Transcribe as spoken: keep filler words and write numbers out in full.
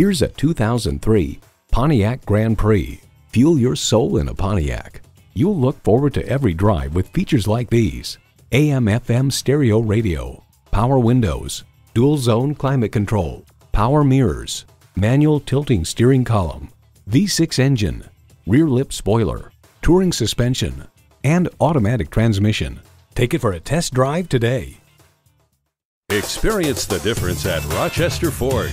Here's a two thousand three Pontiac Grand Prix. Fuel your soul in a Pontiac. You'll look forward to every drive with features like these: A M F M stereo radio, power windows, dual zone climate control, power mirrors, manual tilting steering column, V six engine, rear lip spoiler, touring suspension, and automatic transmission. Take it for a test drive today. Experience the difference at Rochester Ford.